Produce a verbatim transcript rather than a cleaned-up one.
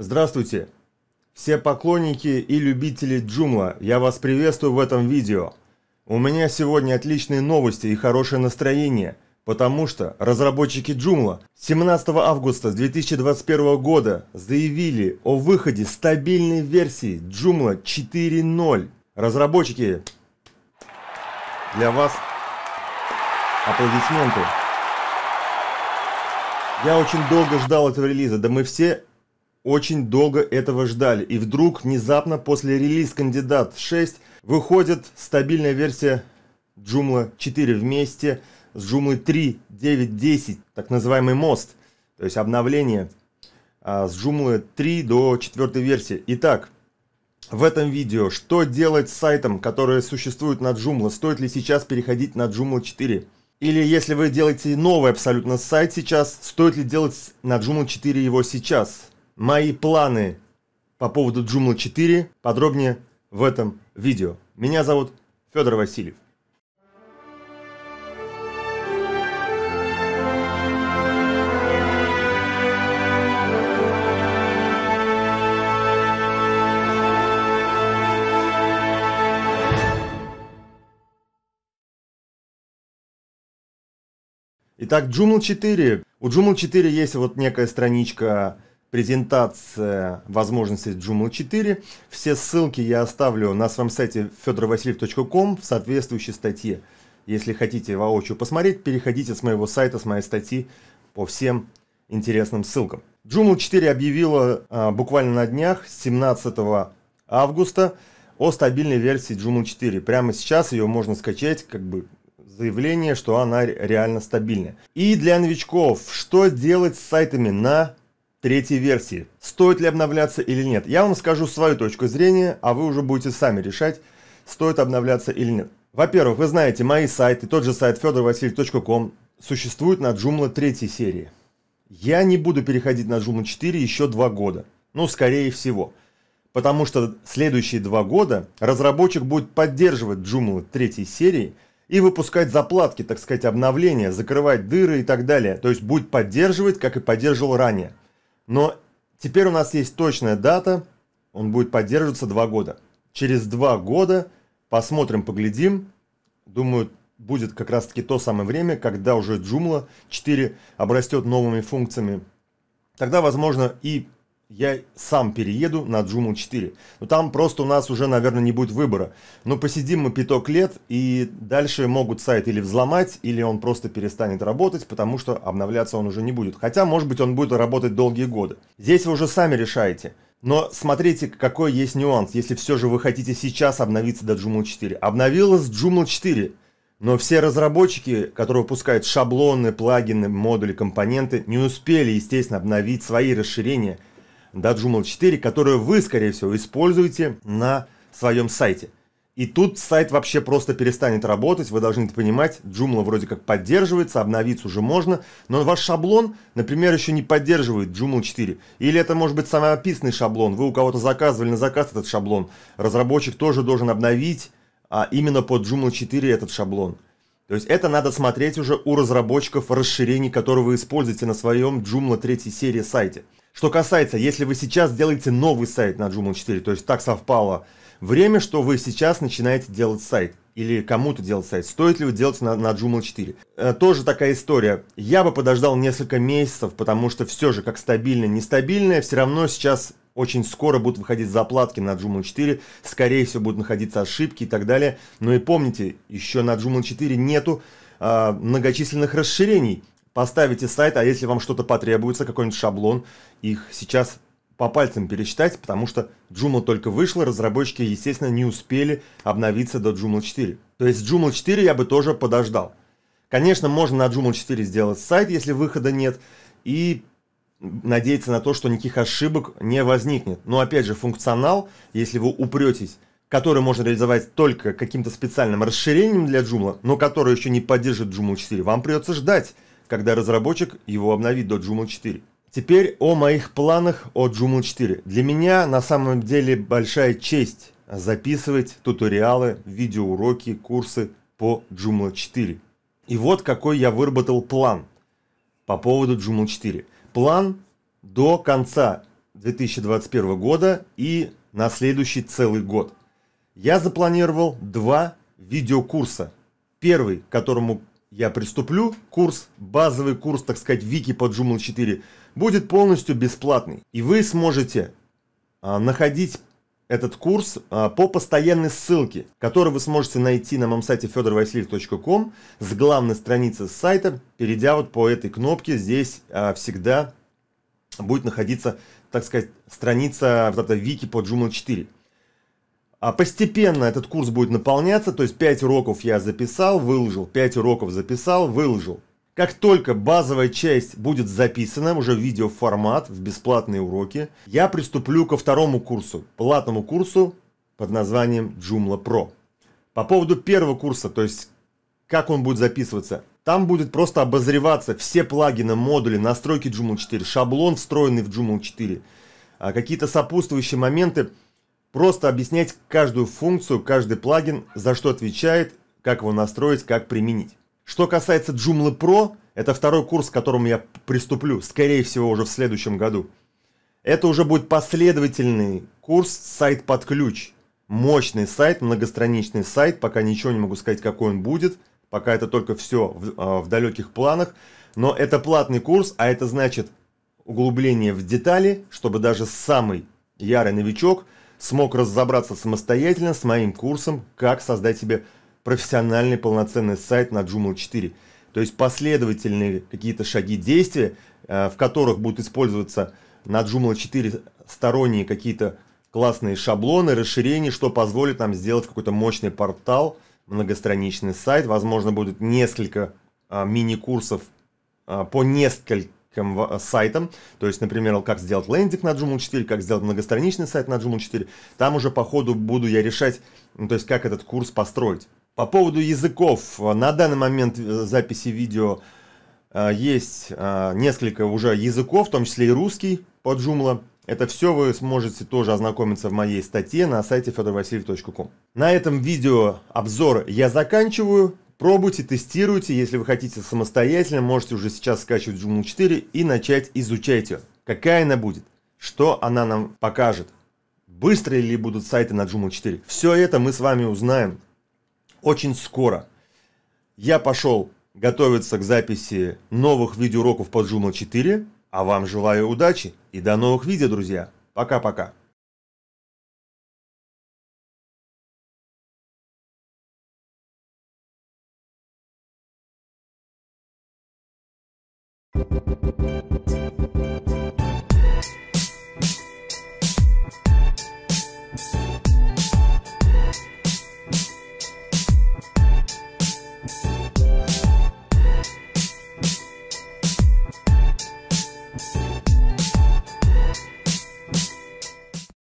Здравствуйте, все поклонники и любители Joomla, я вас приветствую в этом видео. У меня сегодня отличные новости и хорошее настроение, потому что разработчики Joomla семнадцатого августа две тысячи двадцать первого года заявили о выходе стабильной версии Joomla четыре точка ноль. Разработчики, для вас аплодисменты. Я очень долго ждал этого релиза, да мы все очень долго этого ждали. И вдруг внезапно после релиз Кандидат шесть выходит стабильная версия Joomla четыре вместе с Joomla три, девять, десять, так называемый мост, то есть обновление а, с Joomla три до четвёртой версии. Итак, в этом видео, что делать с сайтом, который существует на Joomla, стоит ли сейчас переходить на Joomla четыре? Или если вы делаете новый абсолютно сайт сейчас, стоит ли делать на Joomla четыре его сейчас? Мои планы по поводу Joomla четыре подробнее в этом видео. Меня зовут Федор Васильев. Итак, Joomla четыре. У Joomla четыре есть вот некая страничка... презентация возможностей Joomla четыре. Все ссылки я оставлю на своем сайте федор васильев точка ком в соответствующей статье. Если хотите воочию посмотреть, переходите с моего сайта, с моей статьи по всем интересным ссылкам. Joomla четыре объявила а, буквально на днях, семнадцатого августа, о стабильной версии Joomla четыре. Прямо сейчас ее можно скачать, как бы заявление, что она реально стабильная. И для новичков, что делать с сайтами на третьей версии. Стоит ли обновляться или нет? Я вам скажу свою точку зрения, а вы уже будете сами решать, стоит обновляться или нет. Во-первых, вы знаете, мои сайты, тот же сайт федор васильев точка ком существует на Joomla третьей серии. Я не буду переходить на Joomla четыре еще два года. Ну, скорее всего. Потому что следующие два года разработчик будет поддерживать Joomla третьей серии и выпускать заплатки, так сказать, обновления, закрывать дыры и так далее. То есть будет поддерживать, как и поддерживал ранее. Но теперь у нас есть точная дата, он будет поддерживаться два года. Через два года посмотрим, поглядим. Думаю, будет как раз таки то самое время, когда уже Joomla четыре обрастет новыми функциями. Тогда, возможно, и я сам перееду на Joomla четыре. Но там просто у нас уже, наверное, не будет выбора. Но посидим мы пяток лет, и дальше могут сайт или взломать, или он просто перестанет работать, потому что обновляться он уже не будет. Хотя, может быть, он будет работать долгие годы. Здесь вы уже сами решаете. Но смотрите, какой есть нюанс, если все же вы хотите сейчас обновиться до Joomla четыре. Обновилась Joomla четыре, но все разработчики, которые выпускают шаблоны, плагины, модули, компоненты, не успели, естественно, обновить свои расширения до Joomla четыре, которую вы, скорее всего, используете на своем сайте. И тут сайт вообще просто перестанет работать, вы должны это понимать. Joomla вроде как поддерживается, обновиться уже можно, но ваш шаблон, например, еще не поддерживает Joomla четыре. Или это может быть самописный шаблон, вы у кого-то заказывали на заказ этот шаблон. Разработчик тоже должен обновить, а именно под Joomla четыре этот шаблон. То есть это надо смотреть уже у разработчиков расширений, которые вы используете на своем Joomla третьей серии сайте. Что касается, если вы сейчас делаете новый сайт на Joomla четыре, то есть так совпало время, что вы сейчас начинаете делать сайт или кому-то делать сайт, стоит ли вы делать на, на Joomla четыре? Э, тоже такая история. Я бы подождал несколько месяцев, потому что все же, как стабильное, нестабильное, все равно сейчас очень скоро будут выходить заплатки на Joomla четыре, скорее всего будут находиться ошибки и так далее. Но и помните, еще на Joomla четыре нету э, многочисленных расширений. Поставите сайт, а если вам что-то потребуется, какой-нибудь шаблон, их сейчас по пальцам пересчитать, потому что Joomla только вышла, разработчики, естественно, не успели обновиться до Joomla четыре. То есть Joomla четыре я бы тоже подождал. Конечно, можно на Joomla четыре сделать сайт, если выхода нет, и надеяться на то, что никаких ошибок не возникнет. Но опять же, функционал, если вы упретесь, который можно реализовать только каким-то специальным расширением для Joomla, но который еще не поддержит Joomla четыре, вам придется ждать, когда разработчик его обновит до Joomla четыре. Теперь о моих планах о Joomla четыре. Для меня на самом деле большая честь записывать туториалы, видеоуроки, курсы по Joomla четыре. И вот какой я выработал план по поводу Joomla четыре. План до конца две тысячи двадцать первого года и на следующий целый год. Я запланировал два видеокурса. Первый, к которому я приступлю, курс, базовый курс, так сказать, вики по Joomla четыре, будет полностью бесплатный. И вы сможете а, находить этот курс а, по постоянной ссылке, которую вы сможете найти на моем сайте федор васильев точка ком с главной страницы сайта, перейдя вот по этой кнопке. Здесь а, всегда будет находиться, так сказать, страница вот эта вики по Joomla четыре. А постепенно этот курс будет наполняться, то есть пять уроков я записал, выложил, пять уроков записал, выложил. Как только базовая часть будет записана, уже в видеоформат, в бесплатные уроки, я приступлю ко второму курсу, платному курсу под названием Joomla про. По поводу первого курса, то есть как он будет записываться, там будет просто обозреваться все плагины, модули, настройки Joomla четыре, шаблон, встроенный в Joomla четыре, какие-то сопутствующие моменты. Просто объяснять каждую функцию, каждый плагин, за что отвечает, как его настроить, как применить. Что касается Joomla про, это второй курс, к которому я приступлю, скорее всего, уже в следующем году. Это уже будет последовательный курс, сайт под ключ. Мощный сайт, многостраничный сайт, пока ничего не могу сказать, какой он будет, пока это только все в, в далеких планах. Но это платный курс, а это значит углубление в детали, чтобы даже самый ярый новичок смог разобраться самостоятельно с моим курсом, как создать себе профессиональный полноценный сайт на Joomla четыре. То есть последовательные какие-то шаги действия, в которых будут использоваться на Joomla четыре сторонние какие-то классные шаблоны, расширения, что позволит нам сделать какой-то мощный портал, многостраничный сайт. Возможно, будет несколько мини-курсов по нескольким сайтам, то есть, например, как сделать лендинг на Joomla четыре, как сделать многостраничный сайт на Joomla четыре, там уже по ходу буду я решать, ну, то есть, как этот курс построить. По поводу языков, на данный момент записи видео есть несколько уже языков, в том числе и русский по Joomla. Это все вы сможете тоже ознакомиться в моей статье на сайте федор васильев точка ком. На этом видео обзор я заканчиваю. Пробуйте, тестируйте, если вы хотите самостоятельно, можете уже сейчас скачивать Joomla четыре и начать изучать ее. Какая она будет, что она нам покажет, быстрые ли будут сайты на Joomla четыре. Все это мы с вами узнаем очень скоро. Я пошел готовиться к записи новых видеоуроков по Joomla четыре, а вам желаю удачи и до новых видео, друзья. Пока-пока.